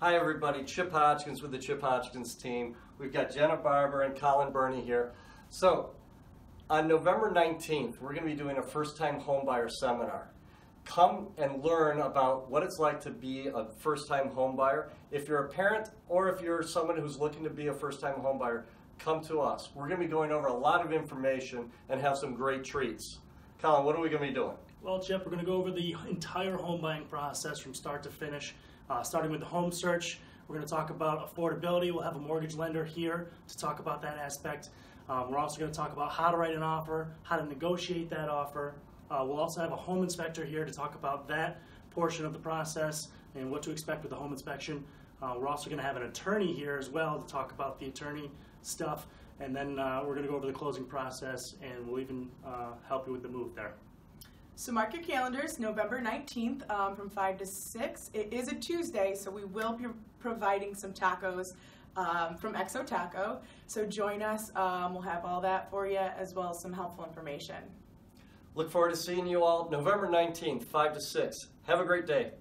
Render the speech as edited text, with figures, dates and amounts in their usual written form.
Hi everybody, Chip Hodgkins with the Chip Hodgkins team. We've got Jenna Barber and Colin Burney here. So, on November 19th, we're going to be doing a first-time homebuyer seminar. Come and learn about what it's like to be a first-time homebuyer. If you're a parent or if you're someone who's looking to be a first-time homebuyer, come to us. We're going to be going over a lot of information and have some great treats. Colin, what are we going to be doing? Well, Chip, we're going to go over the entire home buying process from start to finish, starting with the home search. We're going to talk about affordability. We'll have a mortgage lender here to talk about that aspect. We're also going to talk about how to write an offer, how to negotiate that offer. We'll also have a home inspector here to talk about that portion of the process and what to expect with the home inspection. We're also going to have an attorney here as well to talk about the attorney stuff. And then we're going to go over the closing process, and we'll even help you with the move there. So mark your calendars, November 19th from 5 to 6. It is a Tuesday, so we will be providing some tacos from XO Taco. So join us. We'll have all that for you, as well as some helpful information. Look forward to seeing you all November 19th, 5 to 6. Have a great day.